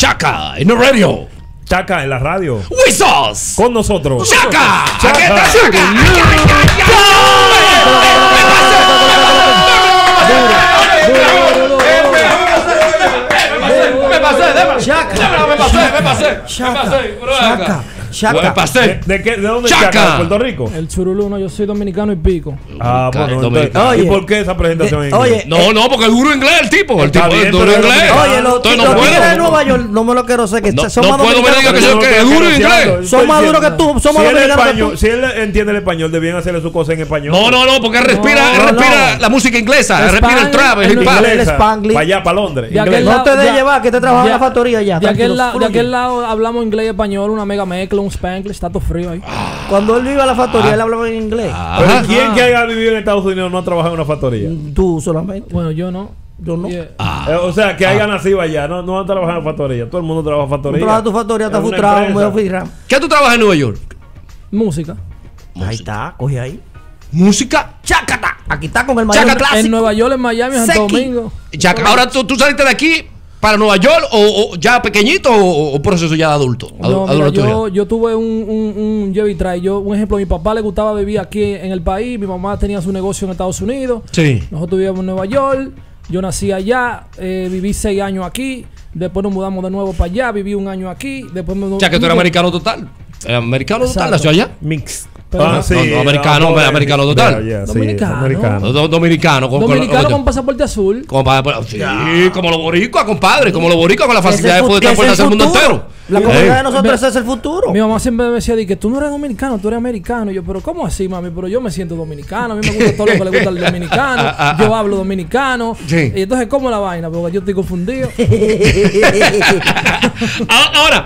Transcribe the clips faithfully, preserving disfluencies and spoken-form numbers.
Chaca en el radio. Chaca en la radio. ¡Huizos! Con nosotros. ¡Chaca! ¡Chaca! ¡Chaca! ¡Chaca! ¡Me pasé! ¡Me pasé! ¡Me pasé! Chaca. ¿De, de, qué, ¿De dónde es Chaca? Chaca? ¿De Puerto Rico? El churuluno, yo soy dominicano y pico. Ah, bueno, dominicano. ¿Y por qué esa presentación en inglés? No, no, porque es duro inglés el tipo. El tipo es duro inglés. Oye, los tigres de Nueva York, no me lo quiero sé que son más dominicanos que es duro inglés. Son más duros que tú, somos dominicanos. Si él entiende el español, debían hacerle su cosa en español. No, no, no, porque él respira la música inglesa, respira el trap, el hip hop. El spanglish. Para allá, para Londres. No te de llevar, que te trabajas en la factoría ya. De aquel lado hablamos inglés y español, una mega mezcla. Un spanglish, está todo frío ahí. Ah, Cuando él vive a la factoría, ah, él hablaba en inglés. Pero ¿quién ah. que haya vivido en Estados Unidos no ha trabajado en una factoría? Tú solamente. Bueno, yo no. Yo no. Yeah. Ah, eh, o sea, que ah. haya nacido allá, no, no han trabajado en factoría. Todo el mundo trabaja en factoría. Trabaja tu factoría, está frustrado. ¿Qué tú trabajas en Nueva York? Música. Ahí está, coge ahí. Música. Chacata. Aquí está con el mayor. Chaca clásico. En Nueva York, en Miami, en Santo Domingo. Chaca. Ahora tú, tú saliste de aquí. ¿Para Nueva York o, o ya pequeñito o, o proceso ya de adulto? No, mira, yo, yo tuve un, un, un lleve y trae. Yo, un ejemplo, a mi papá le gustaba vivir aquí en el país. Mi mamá tenía su negocio en Estados Unidos. Sí. Nosotros vivíamos en Nueva York. Yo nací allá. Eh, viví seis años aquí. Después nos mudamos de nuevo para allá. Viví un año aquí. Después me... O sea, que tú eres americano total. Eh, americano Exacto. total, nació allá. Mix. Pero, ah, sí, no, no, americano, no, americano total. Yeah, yeah, dominicano. Sí, americano. Do, dominicano con, dominicano con, con pasaporte azul. Con, sí, yeah. como los boricuas, compadre. Como los boricuas con la facilidad de poder transportarse al mundo entero. La comunidad eh. de nosotros me, es el futuro. Mi mamá siempre me decía que tú no eres dominicano, tú eres americano. Y yo, pero ¿cómo así, mami? Pero yo me siento dominicano. A mí me gusta todo lo que le gusta al dominicano. Yo hablo dominicano. Sí. Y entonces, ¿cómo la vaina? Porque yo estoy confundido. Ahora,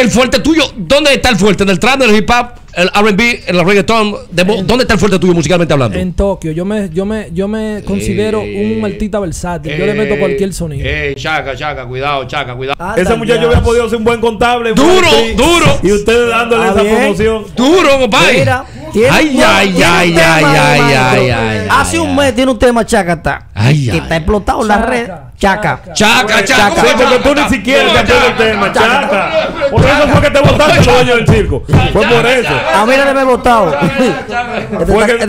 el fuerte tuyo, ¿dónde está el fuerte? ¿En el trap, en el hip hop, el R and B, el reggaetón? ¿Dónde está el fuerte tuyo musicalmente hablando? En Tokio. Yo me, yo me, yo me considero eh, un artista versátil. Yo eh, le meto cualquier sonido. Eh, chaca, chaca, cuidado, chaca, cuidado. Ah, ese muchacho había podido hacer un buen contable. Duro, duro. Y ustedes dándole ah, esa bien. promoción. Duro, compadre. Mira, ay, ay, ay, ay, ay, ay, ay. Hace un mes tiene un tema Chacata. Ay, ay, que está explotado en la red. Chaca. Chaca, chaca. Sí, porque tú ni siquiera te acuerdas el tema. Chaca. Por eso fue que te votaste los dueños del circo. Fue por eso. A mí no me he votado. Por eso fue que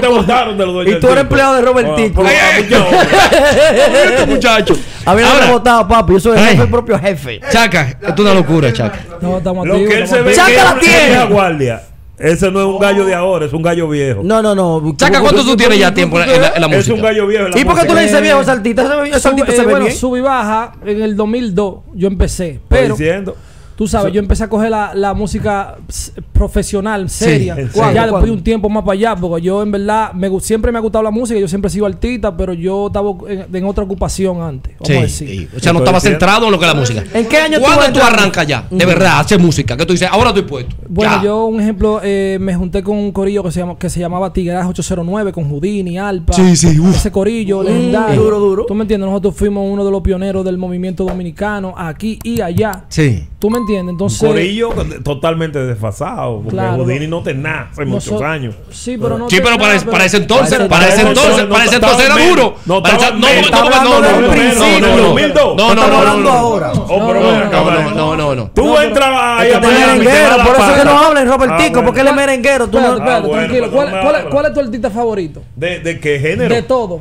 te votaron de los dueños del circo. Y tú eres empleado de Robertico. Muchacho. A mí no me he votado, papi. Yo soy el jefe, el propio jefe. Chaca. Esto es una locura, Chaca. No, estamos activos. Chaca la tiene. Ese no es un gallo de ahora, es un gallo viejo. No, no, no. Chaca, ¿cuánto tú tienes ya tiempo en la, en la, en la música? Es un gallo viejo. ¿Y por qué tú le dices viejo, Saltita? Saltita se ve bien. Bueno, sub y baja. En el dos mil dos yo empecé. Pero tú sabes, yo empecé a coger la, la música profesional, seria. Sí, ya serio. Después de un tiempo más para allá, porque yo en verdad me, siempre me ha gustado la música, yo siempre he sido artista, pero yo estaba en, en otra ocupación antes. Vamos sí, a decir. Sí. O sea, no estaba centrado en lo que es la música. ¿En qué año ¿Cuándo tú, tú arrancas ya? De verdad, haces música. ¿Qué tú dices? Ahora estoy puesto. Bueno, ya. yo, un ejemplo, eh, me junté con un corillo que se, llama, que se llamaba Tigras ocho cero nueve, con Houdini, Alpa. Sí, sí, uf. Ese corillo mm, legendario. Duro, duro. ¿Tú me entiendes? Nosotros fuimos uno de los pioneros del movimiento dominicano aquí y allá. Sí. ¿Tú me entiendes? Entonces, corillo totalmente desfasado, porque claro, Houdini no tenía hace muchos no, años. Sí, pero no sí, pero para, nada, para ese entonces, para ese entonces, para ese entonces era duro. No, no, no, no, no, no, no, no, no, no, tú entras ahí a merenguero, por eso que no hablen Robertico, porque él es merenguero. Tranquilo, ¿cuál es tu artista favorito? ¿De qué género? De todo.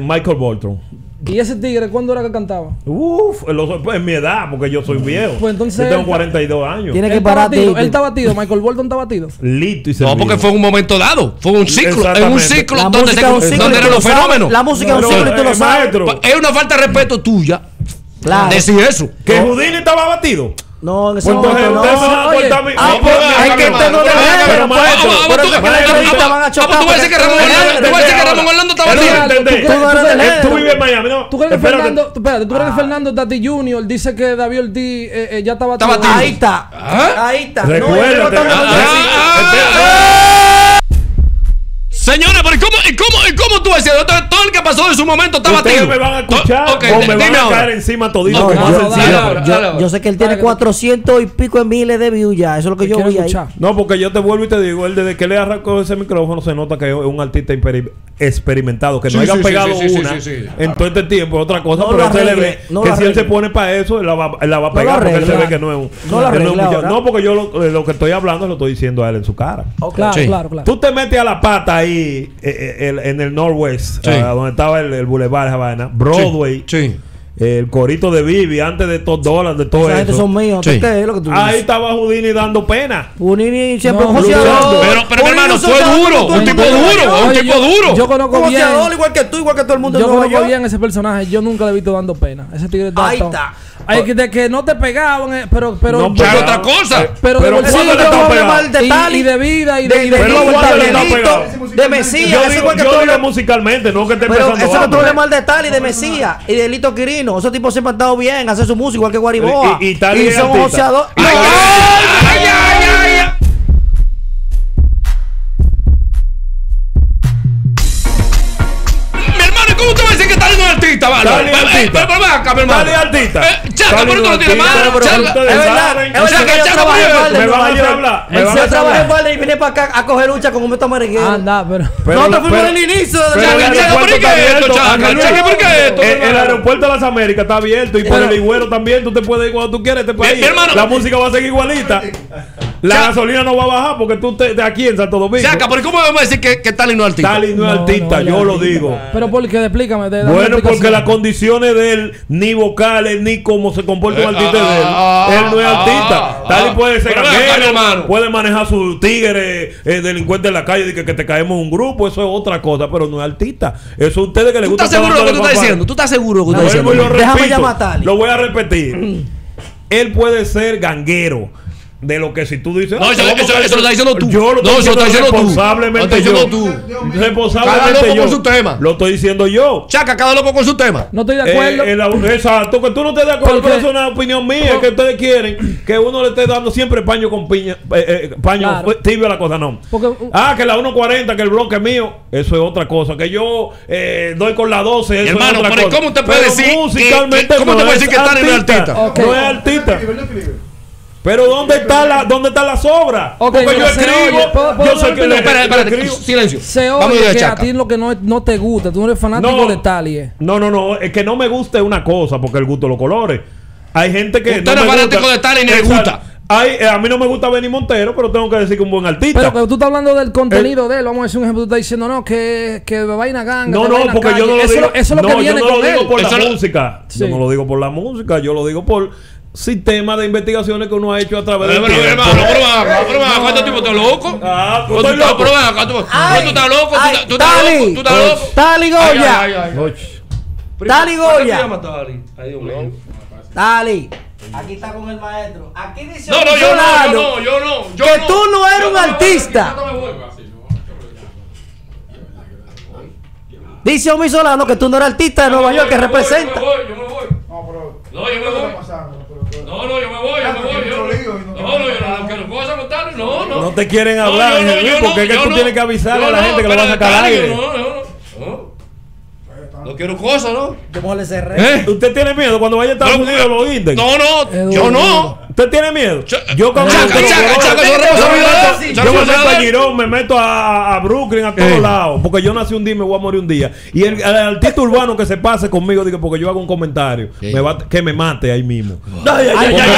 Michael Bolton. ¿Y ese tigre cuándo era que cantaba? Uf, en mi edad, porque yo soy viejo. Pues entonces yo tengo cuarenta y dos años. Tiene que parar batido, él está batido, Michael Bolton está batido. Listo y servido. No, porque fue un momento dado. Fue un ciclo. Es un ciclo donde eran los fenómenos. La música es un ciclo y tú lo sabes. Es una falta de respeto tuya. Claro. Decir eso. ¿Que Houdini estaba batido? No, en ese momento no. Ah, pues hay que entender lo que es. Tú vas a decir que Ramón Orlando estaba batido. Tú vives en Miami, ¿no? ¿Tú crees que Fernando, espérate, tú crees que Fernando Tati junior dice que David Ortiz ya estaba batido? Ahí está. Ahí está. Señores, pero ¿cómo tú vas a decir? todo el que pasó de su momento estaba batido. Me van a escuchar o okay, me van a ahora. Caer encima todito. Okay. No, yo, yo, yo, yo, yo sé que él tiene cuatrocientos y pico de miles de views ya. Eso es lo que yo voy ahí. No, porque yo te vuelvo y te digo, él desde que le arrancó ese micrófono se nota que es un artista experimentado, que no sí, haya sí, pegado sí, sí, una sí, sí, sí. en todo este tiempo. Otra cosa, no pero él se le ve no que si él se pone para eso, él la va, él la va a pegar no porque él se ve que no es un. No, la no porque yo lo, lo que estoy hablando lo estoy diciendo a él en su cara. Okay. Claro, sí. claro, claro. Tú te metes a la pata ahí eh, eh, el, en el Northwest, sí. eh, donde estaba el, el Boulevard Havana, Broadway. Sí. sí. El corito de Vivi antes de estos dólares, de todo eso. Son míos. Sí. Es lo que tú ahí estaba Houdini dando pena. Houdini siempre no, joseador. Pero, pero mi hermano, soy duro. Un tipo duro. Un tipo duro. Yo conozco bien. Igual que tú, igual que todo el mundo. Yo conozco bien ese personaje. Yo nunca le he visto dando pena. Ese tigre está. Ahí está. Hay que de que no te pegaban, pero pero no, pero otra cosa. Pero de mal y de vida y de de Mesías. Yo digo musicalmente, no que te empezando. Pero eso no es mal de tal y de Mesías y de Lito Quirino. Esos tipos siempre han estado bien, hacen su música igual que Guariboa. Y, y, y, y son oceadores. ¡Ay, ay, ay, ay, ay! Mi hermano, ¿cómo usted va a decir que Tali no es artista? Vale, Tali artista. Tali artista. Chaca, pero tú no tienes mano. Chaca, es verdad. Es verdad que Chaca me va a hablar. Él se trabaja en balde y viene para acá a coger lucha con un meta merenguero. Anda, pero. Nosotros fuimos en el inicio. Chaca, ¿por qué esto, Chaca? Chaca, ¿por qué esto? El aeropuerto de las Américas está abierto y por el Higüero también. Tú te puedes ir cuando tú quieras. Este país. La música va a seguir igualita. La gasolina no va a bajar porque tú te de aquí en Santo Domingo. Chaca, pero ¿cómo vamos a decir que Tali no es artista? Tali no es artista, yo lo digo. Pero ¿por qué? Explícame. Bueno, porque las condiciones de él, ni vocales, ni cómo se comporta un artista de él. Él no es artista. Tali puede ser hermano. Puede manejar sus tigres delincuentes en la calle, que te caemos un grupo, eso es otra cosa, pero no es artista. Eso a ustedes que les gusta. ¿Tú estás seguro lo que tú estás diciendo? ¿Tú estás seguro lo que tú estás diciendo? Déjame llamar a Tali. Lo voy a repetir. Él puede ser ganguero. De lo que si tú dices. No, eso, eso, eso lo estás diciendo tú. Yo lo estoy no, diciendo responsablemente. Lo estoy diciendo yo. tú. Responsablemente. Cada loco yo. con su tema. Lo estoy diciendo yo. Chaca, cada loco con su tema. No estoy de acuerdo. Eh, la, exacto, que tú no estés de acuerdo. Pero eso es una opinión mía. No. Que ustedes quieren que uno le esté dando siempre paño con piña. Eh, eh, paño claro. tibio a la cosa, no. Porque, uh, ah, que la uno cuarenta, que el bloque es mío. Eso es otra cosa. Que yo eh, doy con la doce. Eso hermano, es otra pero cosa. ¿Cómo usted puede pero decir? Musicalmente, ¿cómo te puede decir que está en el artista? No es artista. Pero ¿dónde está la dónde está las obras? Okay, porque yo escribo, oye, ¿puedo, puedo yo soy el que espera, espera, silencio. Se oye que Chaca. A ti lo que no, no te gusta, tú no eres fanático no, de Talie. No, no, no, es que no me gusta una cosa, porque el gusto de los colores. Hay gente que usted no es fanático de Talie y le gusta. Ay, eh, a mí no me gusta Benny Montero, pero tengo que decir que un buen artista. Pero cuando tú estás hablando del contenido el, de él, vamos a decir un ejemplo, tú estás diciendo, no, que, que vaina ganga. No, no, porque calle. yo no lo eso, digo. Eso es lo no, que viene yo no con lo él. Digo por eso la música. Sí. Yo no lo digo por la música, yo lo digo por sistema de investigaciones que uno ha hecho a través de. Pero, hermano, pero ¿cuánto tiempo estás loco? Ah, tú estás loco. Tú estás loco. Tú estás loco. Tú estás loco. Tali Goya. Tali Goya. Tali. Aquí está con el maestro. Aquí dice no, no, yo no, yo no, yo no, yo que no, tú no eres un artista. Dice Omi Solano que tú no eres artista de Nueva voy, York que representa. Voy, yo me voy. No, pero no, yo me voy. No, no, yo me voy, yo me voy. Yo, no, no, yo no, que no puedo sabotar, no, no. No te quieren hablar, no, no, yo, no, porque es que tú no, tienes que avisarle a la gente no, que lo va a sacar al aire. No, no, no. No quiero cosas, ¿no? Yo le cerré. ¿Eh? ¿Usted tiene miedo cuando vaya a Estados no, Unidos lo index? No, no, yo no. ¿Usted tiene miedo? Yo cuando Chaca, yo, Chaca, Chaca, yo, yo, yo, yo me meto a Girón, me meto a, a Brooklyn, a todos eh. lados. Porque yo nací un día y me voy a morir un día. Y el, el artista urbano que se pase conmigo, digo, porque yo hago un comentario, me va, que me mate ahí mismo. Ay, ay, ay, ay,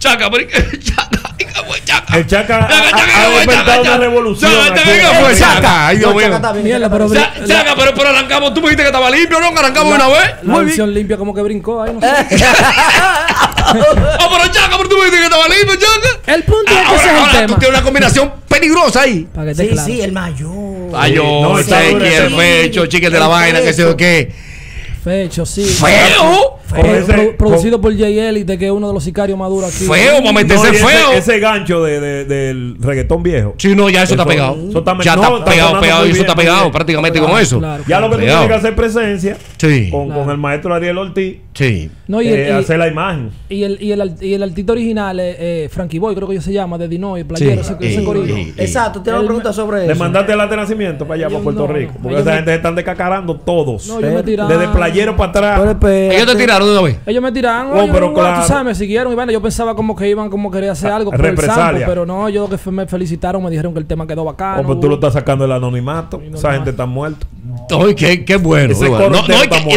Chaca, Chaca. El Chaca ha despertado una revolución. Chaca, Chaca, pero pero arrancamos. Tú me dijiste que estaba limpio, ¿no? Arrancamos una vez. La versión limpia como que brincó ahí, no sé. Oh, pero Chaca, pero tú me dijiste que estaba limpio, Chaca. El punto es que ese es el tema. Tú tienes una combinación peligrosa ahí. Sí, sí, el mayor. Mayor, el pecho, chique de la vaina, que sé yo qué. Fecho, sí. ¡Feo! Feo. Pro, producido por J L y de que es uno de los sicarios más duros aquí. ¡Feo! ¡Para meterse no, feo! Ese, ese gancho de, de, del reggaetón viejo. Sí, no, ya eso, eso está pegado. Eso está, ya no, está, está pegado, pegado. Y eso bien, está pegado bien, prácticamente claro, con eso. Claro, ya claro, lo que tú tienes que hacer presencia sí. con, claro. con el maestro Ariel Ortiz. Sí. No, y el, eh, y, hacer la imagen. Y el, y el, y el artista original, eh, eh, Frankie Boy, creo que yo se llama, de Dino y el playero. Sí. Ese, ese ey, ey, ey. Exacto, te una pregunta sobre eso. Le mandaste el acta de nacimiento para allá, para Puerto no, Rico. Porque esa me... gente se están descacarando todos. No, ellos me tiraron. Desde playero para atrás. Ellos te tiraron de una vez. Ellos me tiraron. Oh, pero no, claro. Tú sabes, me siguieron. Y bueno, yo pensaba como que iban, como quería hacer algo. Represalia. Pero no, yo que me felicitaron, me dijeron que el tema quedó bacano. Oh, pero tú lo estás sacando del anonimato. Esa gente está muerta. Oye, qué, qué bueno.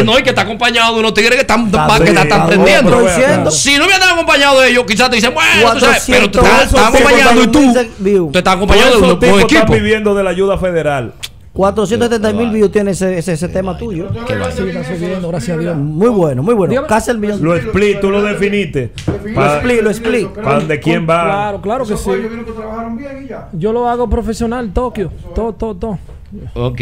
No, hay que estar acompañado de unos tigres que están aprendiendo. Si no hubieran acompañado de ellos, quizás te dicen, bueno, tú sabes, pero te están acompañando y tú te estás acompañando de unos tipos que están viviendo de la ayuda federal. cuatrocientos setenta mil views tiene ese, ese, ese tema tuyo. Que va subiendo, gracias a Dios. Muy bueno, muy bueno. Casi el millón. Lo explico, tú lo definiste. Lo explico, lo explico. ¿Para de quién va? Claro, claro que sí. Yo lo hago profesional, Tokio. Todo, todo, todo. Ok.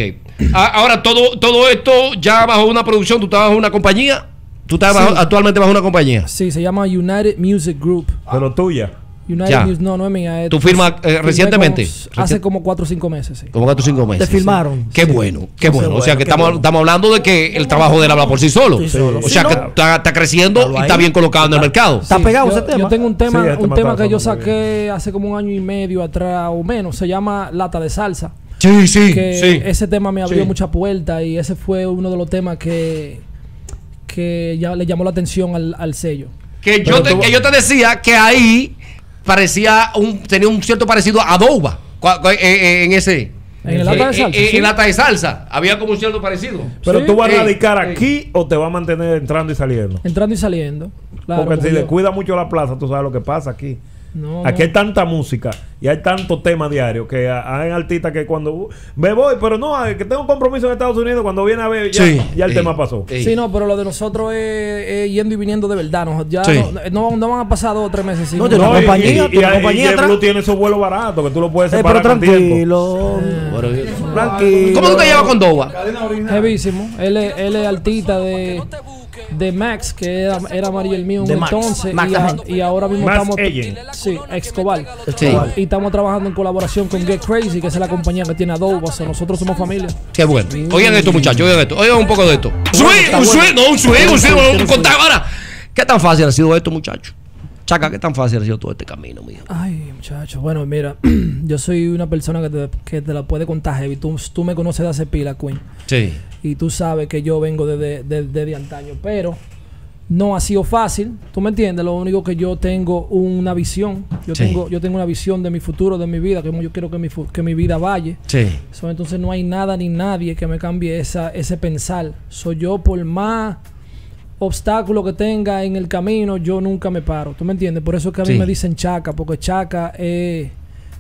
Ahora, todo, todo esto ya bajo una producción. ¿Tú estás bajo una compañía? ¿Tú estás sí. bajo, actualmente bajo una compañía? Sí, se llama United Music Group. ¿Pero tuya? United ya. Music, no, no es mía. ¿Tú firmas eh, recientemente? Como, hace como cuatro o cinco meses. Sí. Como cuatro o cinco meses. Te firmaron. Qué sí. bueno, qué bueno. O sea, bueno, que estamos, bueno. estamos hablando de que el trabajo de él habla por sí solo. Sí, sí, o sí, sea, no. que está, está creciendo claro, y está bien colocado está, en el mercado. Está pegado sí, ese yo, tema. Yo tengo un tema, sí, un tema, tema que yo saqué hace como un año y medio atrás o menos. Se llama Lata de Salsa. Sí, sí, que sí. Ese tema me abrió sí. muchas puertas y ese fue uno de los temas que, que ya le llamó la atención al, al sello. Que yo, te, tú... que yo te decía que ahí parecía un, tenía un cierto parecido a adoba en ese. En el lata de salsa. En lata de salsa. Había como un cierto parecido. Pero sí, tú vas a radicar eh, aquí eh. o te vas a mantener entrando y saliendo. Entrando y saliendo. Claro, porque si yo. descuida mucho la plaza, tú sabes lo que pasa aquí. No, aquí no. hay tanta música y hay tantos temas diarios que hay artistas que cuando me voy, pero no, que tengo un compromiso en Estados Unidos, cuando viene a ver, ya, sí, ya el eh, tema pasó. Eh. Sí, no, pero lo de nosotros es, es yendo y viniendo de verdad. No, ya sí. no, no, no van a pasar dos o tres meses sin no, no, compañía. Y, y, y, compañía y Blue tiene esos vuelos baratos que tú lo puedes separar. Eh, pero tranquilo. Eh, tranquilo. ¿Cómo tú te llevas con Doba? Jevísimo. Él es, él es artista de. de Max, que era, era Mariel mío de entonces Max. Y, a, y ahora mismo Max estamos sí, Excobal sí. y estamos trabajando en colaboración con Get Crazy, que es la compañía que tiene Adobe, o sea, nosotros somos familia. Qué bueno. Sí. Oigan esto, muchachos, oigan esto, oigan un poco de esto. Bueno, un sueño, bueno. un sueño, un sueño, un contacto ahora. ¿Qué tan fácil ha sido esto, muchachos? Chaca, ¿qué tan fácil ha sido todo este camino, mijo? Ay, muchachos, bueno, mira, yo soy una persona que te, que te la puede contar heavy. Tú, tú me conoces de hace pila, Queen. Sí. Y tú sabes que yo vengo desde de, de, de antaño, pero no ha sido fácil. ¿Tú me entiendes? Lo único que yo tengo una visión. Yo, sí. tengo, yo tengo una visión de mi futuro, de mi vida, que yo quiero que mi, que mi vida vaya. Sí. So, entonces no hay nada ni nadie que me cambie esa, ese pensar. Soy yo por más... obstáculo que tenga en el camino, yo nunca me paro. ¿Tú me entiendes? Por eso es que a mí sí. me dicen Chaca, porque Chaca es,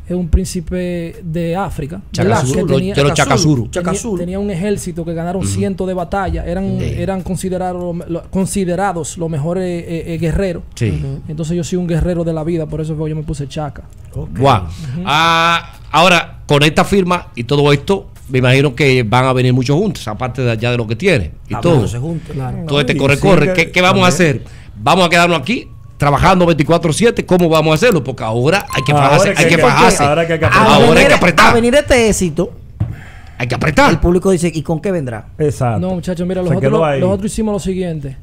es un príncipe de África. Chacasuru, tenía, lo, de los Chacasuru. Chacasuru. Tenía, tenía un ejército que ganaron uh-huh. cientos de batallas. Eran, yeah. eran considerado, lo, considerados los mejores eh, eh, guerreros. Sí. Uh-huh. Entonces yo soy un guerrero de la vida, por eso fue, yo me puse Chaca. Okay. Wow. Uh-huh. ah, ahora, con esta firma y todo esto, me imagino que van a venir muchos juntos, aparte de allá de lo que tienen. Y ah, todo. Juntos, claro. Todo este corre-corre. ¿Qué, ¿Qué vamos a hacer? ¿Vamos a quedarnos aquí trabajando veinticuatro siete? ¿Cómo vamos a hacerlo? Porque ahora hay que fajarse. Hay que fajarse. Ahora hay que apretar. Ahora hay que apretar. A venir este éxito, hay que apretar. El público dice, ¿y con qué vendrá? Exacto. No, muchachos, mira, nosotros, nosotros hicimos lo siguiente.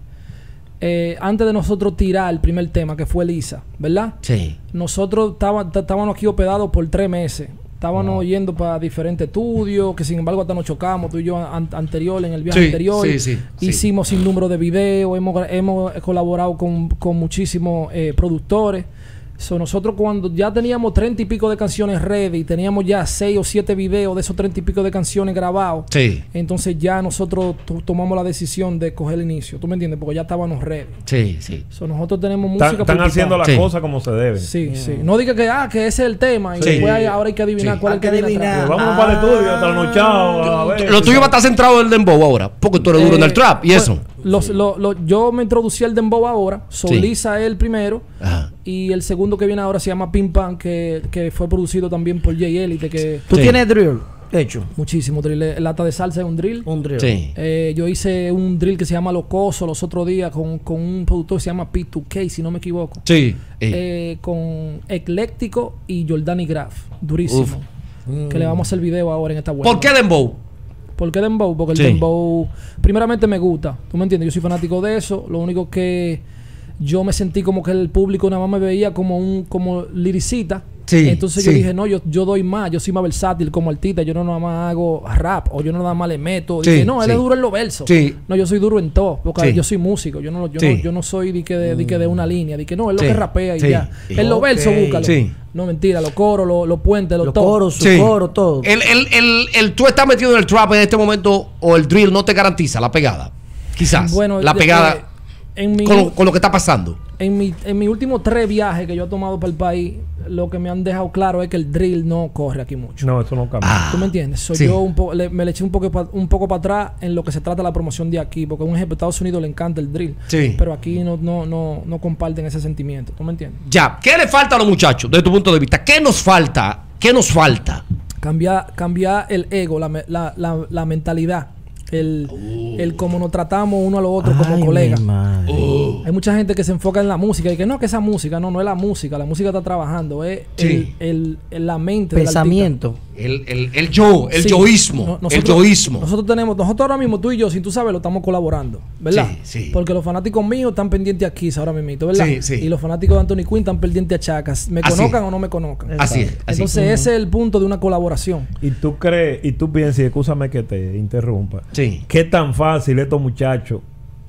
Eh, antes de nosotros tirar el primer tema, que fue Elisa, ¿verdad? Sí. Nosotros estábamos aquí hospedados por tres meses. Estábamos no. yendo para diferentes estudios, que sin embargo hasta nos chocamos, tú y yo an anterior, en el viaje sí, anterior. Sí, sí, hicimos sí. sin número de videos, hemos, hemos colaborado con, con muchísimos eh, productores. So, nosotros cuando ya teníamos treinta y pico de canciones ready, teníamos ya seis o siete videos de esos treinta y pico de canciones grabados. Sí. Entonces ya nosotros tomamos la decisión de coger el inicio, ¿tú me entiendes? Porque ya estábamos ready. Sí, sí. So, nosotros tenemos música. Están, están haciendo las sí. cosas como se debe. Sí, yeah. sí. No diga que ah, que ese es el tema y sí. después hay, ahora hay que adivinar sí. cuál hay que adivinar. Vamos ah, para el estudio, hasta los nochados. Lo tuyo va a estar centrado en el dembow ahora, porque tú eres eh, duro en el trap y pues, eso. Los, lo, lo, yo me introducí al dembow ahora. Solisa es el primero. Ajá. Y el segundo que viene ahora se llama Pim Pam, que, que fue producido también por J L. Que ¿Tú sí. tienes drill? De hecho. Muchísimo drill. Lata de salsa es un drill. Un drill. Sí. Eh, yo hice un drill que se llama Locoso los otros días con, con un productor que se llama P dos K, si no me equivoco. Sí. Eh, con Ecléctico y Jordani Graf. Durísimo. Uf. Que mm. le vamos a hacer video ahora en esta web. ¿Por qué dembow? ¿Por qué dembow? Porque el sí. dembow, primeramente me gusta, ¿tú me entiendes? Yo soy fanático de eso, lo único que yo me sentí como que el público nada más me veía como un como liricita. Sí, entonces sí. yo dije, no, yo, yo doy más, yo soy más versátil como artista, yo no nada más hago rap o yo no nada más le meto. Sí, y dije, no, él sí. es duro en los versos. Sí. No, yo soy duro en todo, porque sí. yo soy músico, yo no, yo sí. no, yo no soy de que de, de, que de una línea, de que no, es sí. lo que rapea y sí. ya. Sí. En los okay. versos búscalo. Sí. No, mentira, los coros, los, los puentes, los, los todo. coros, su sí. coro, todo. El, el, el, el, tú estás metido en el trap en este momento o el drill no te garantiza la pegada. Quizás. Bueno, la pegada. Que, En mi, con, lo, con lo que está pasando. En mi, en mi último tres viajes que yo he tomado para el país, lo que me han dejado claro es que el drill no corre aquí mucho. No, esto no cambia. Ah, ¿tú me entiendes? Soy sí. yo un po, le, me le eché un poco pa, un poco para atrás en lo que se trata de la promoción de aquí, porque a un ejemplo de Estados Unidos le encanta el drill, sí. pero aquí no, no, no, no comparten ese sentimiento. ¿Tú me entiendes? Ya. ¿Qué le falta a los muchachos desde tu punto de vista? ¿Qué nos falta? ¿Qué nos falta? Cambiar, cambiar el ego, la, la, la, la mentalidad. El, oh. el cómo nos tratamos uno a los otros Ay, como colegas. Oh. Hay mucha gente que se enfoca en la música y que no, que esa música, no, no es la música. La música está trabajando, es sí. el, el, el, la mente. Pensamiento. El, el, el yo, el sí. yoísmo. No, nosotros, el yoísmo. Nosotros tenemos, nosotros ahora mismo, tú y yo, si tú sabes, lo estamos colaborando, ¿verdad? Sí, sí. Porque los fanáticos míos están pendientes a Kiss ahora mismo, ¿verdad? Sí, sí. Y los fanáticos de Anthony Quinn están pendientes a Chacas. ¿Me así conozcan es. o no me conozcan? Así es, así. Entonces, uh-huh. ese es el punto de una colaboración. Y tú crees, y tú piensas, y excúsame que te interrumpa. Sí. ¿Qué tan fácil estos muchachos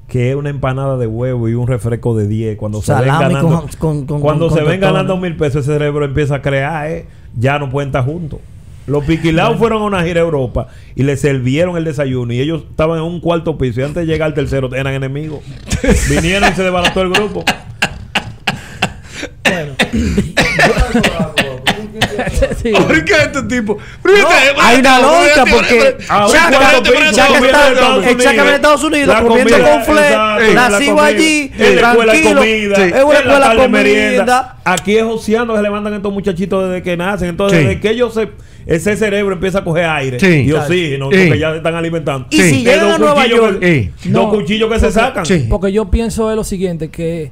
que es una empanada de huevo y un refresco de diez? Cuando Salami se ven ganando, con, con, con, cuando con, se con ven ganando mil pesos, el cerebro empieza a crear, eh, ya no pueden estar juntos. Los piquilados fueron a una gira a Europa y les sirvieron el desayuno y ellos estaban en un cuarto piso y antes de llegar al tercero eran enemigos. Vinieron y se desbarató el grupo. Bueno. Sí. ¿Por qué este tipo? No, hay una loncha porque Chaca en Estados Unidos comiendo conflé, nacido allí, tranquilo, es una escuela comida. Aquí es oceano, se levantan estos muchachitos desde que nacen. Entonces, sí. desde que ellos se... Ese cerebro empieza a coger aire. Sí. Y oxígeno, sí, porque ya se están alimentando. Y sí. si llegan a Nueva York... Que, no, los cuchillos que porque, se sacan. Sí. Porque yo pienso es lo siguiente, que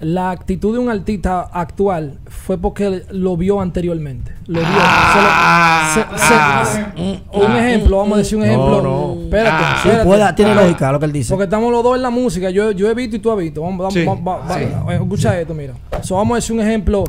la actitud de un artista actual fue porque lo vio anteriormente. Lo vio. Ah, se lo, se, ah, se, ah, un ah, ejemplo, vamos a decir un ejemplo. No, no. Espérate, ah, espérate. Puede, tiene ah, lógica lo que él dice. Porque estamos los dos en la música. Yo, yo he visto y tú has visto. Vamos, sí, vamos, va, sí, va, escucha sí. esto, mira. So, vamos a decir un ejemplo.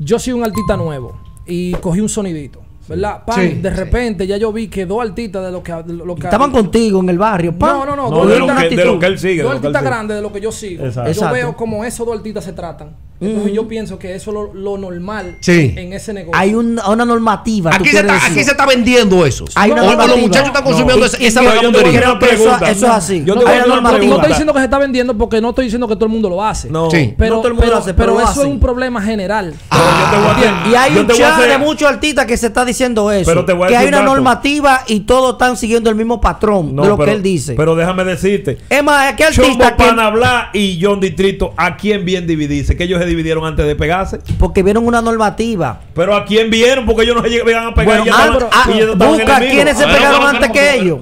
Yo soy un artista nuevo y cogí un sonidito, ¿verdad? Pan, sí, de repente sí. ya yo vi que dos artistas de los que... De lo que estaban contigo en el barrio. Pan. No, no, no. Dos no, artistas grandes de lo que yo sigo. Exacto. Yo Exacto. veo como esos dos artistas se tratan. Entonces mm. yo pienso que eso es lo, lo normal sí. en ese negocio. Hay un, una normativa. Aquí, ¿tú se está, aquí se está vendiendo eso. Hay una no, normativa. Los muchachos están consumiendo no. esa vagabundería. Yo eso, eso es así. Yo no, hay una normativa. No estoy diciendo que se está vendiendo porque no estoy diciendo que todo el mundo lo hace. No, sí. pero, no todo el mundo pero, lo hace. Pero, pero lo eso es un problema general. Ah, yo te voy a, y hay yo un chat de muchos artistas que se está diciendo eso. Pero te voy a que hay una normativa y todos están siguiendo el mismo patrón de lo que él dice. Pero déjame decirte. Es más, ¿qué artista? Panabla y John Distrito, ¿a quién bien dividirse? Que ellos se dividieron antes de pegarse porque vieron una normativa. Pero ¿a quién vieron? Porque ellos no se llegan a pegar. Bueno, ah, estaban, a, busca a quienes se pegaron antes que ellos.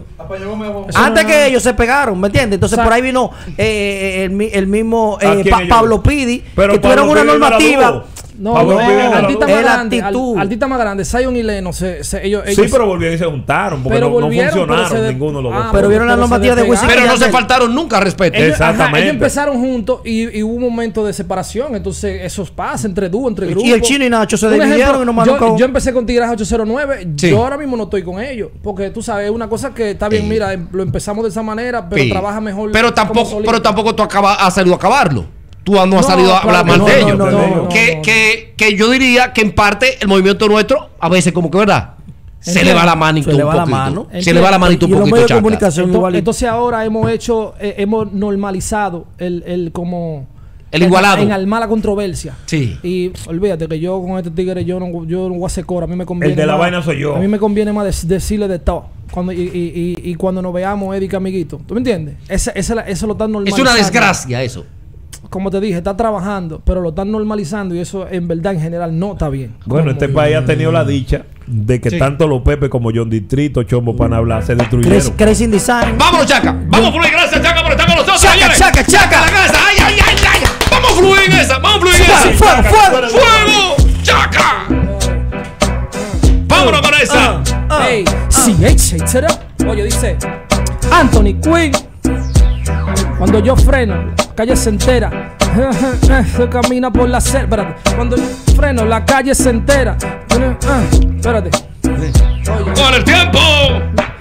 Antes que ellos se pegaron, ¿me entiendes? Entonces, o sea, por ahí vino eh, el, el mismo eh, pa ellos? Pablo Pidi, Pero que tuvieron Pablo una Pidi normativa. No, no, artistas más grandes, artistas más grandes, Zion y Lennox, se, se, ellos, ellos sí, pero volvieron y se juntaron porque no, no funcionaron de... ninguno de los ah, dos. Pero vieron la normativa de Wisin. Pero no se faltaron nunca, respeto. Exactamente. Ajá, ellos empezaron juntos y, y hubo un momento de separación, entonces eso pasa entre dúo, entre grupos. Y el Chino y Nacho se dividieron y no mandaron. Yo, yo empecé con Tigras ocho cero nueve, sí. yo ahora mismo no estoy con ellos, porque tú sabes, una cosa que está bien, sí. mira, lo empezamos de esa manera, pero sí. trabaja mejor. Pero tampoco, pero tampoco tú acaba, has salido a acabarlo. Tú no, no has salido a hablar mal no, de ellos. No, no, no, que, no. que, que yo diría que en parte el movimiento nuestro, a veces como que verdad, se le va la manito un poquito. Se le va la manito un poquito, Chaca. Entonces ahora hemos hecho, eh, hemos normalizado el, el como... El igualado. En, en alma la controversia. Sí. Y olvídate que yo con este tigre, yo no, yo no voy a hacer coro. A mí me conviene. El de la más, vaina soy yo. A mí me conviene más des, decirle de todo. Cuando, y, y, y, y cuando nos veamos, Erika, amiguito. ¿Tú me entiendes? Esa, esa, eso lo están normalizando. Es una desgracia eso. Como te dije, está trabajando, pero lo están normalizando y eso en verdad en general no está bien. Bueno, este país ha tenido la dicha de que sí. tanto los Pepe como John Distrito, Chombo, Panabla se destruyeron. Cres, Crescent Design. Vámonos, Chaca. Vamos a fluir. Gracias, Chaca, por estar con nosotros. Chaca, Chaca, Chaca. Ay, ay, ay, ay. Vamos a fluir en esa. Vamos a fluir en esa. Fuego, fuego, fuego. Chaca. Vámonos con esa. Hey, C H, Oye, dice Anthony Quinn. Cuando yo freno, la calle se entera. Se camina por la selva. Cuando yo freno, la calle se entera. Espérate. Con el tiempo.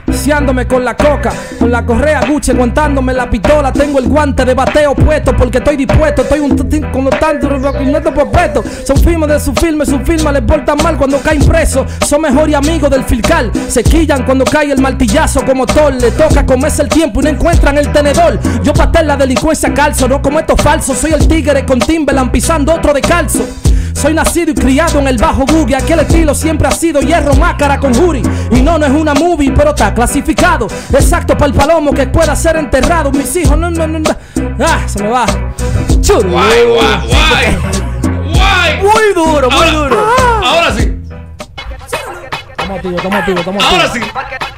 Viciándome con la coca, con la correa Gucci, aguantándome la pistola. Tengo el guante de bateo puesto porque estoy dispuesto. Estoy un como tanto reconocimiento por puesto. Son firmas de su filme, su firma les portan mal cuando caen presos. Son mejor y amigos del fiscal. Se quillan cuando cae el martillazo como Thor. Le toca comerse el tiempo y no encuentran el tenedor. Yo pastel la delincuencia calzo, no cometo falso. Soy el tigre con Timberland pisando otro de calzo. Soy nacido y criado en el bajo boogie. Aquí el estilo siempre ha sido hierro, máscara con jury. Y no, no es una movie, pero está clasificado. Exacto para el palomo que pueda ser enterrado. Mis hijos, no, no, no, no. Ah, se me va. Churro. Guay, guay, guay. Guay. Muy duro, muy ahora, duro. Ahora sí. Estamos activos, estamos activos, estamos activos. Ahora sí.